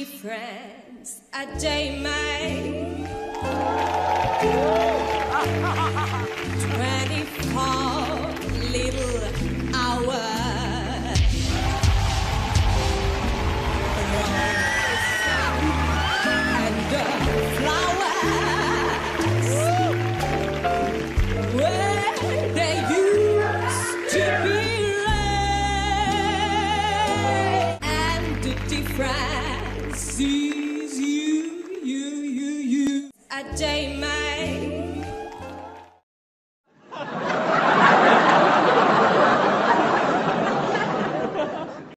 difference a day makes. 24 little hours. Day, man.